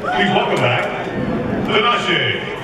Please welcome back, Tinashe.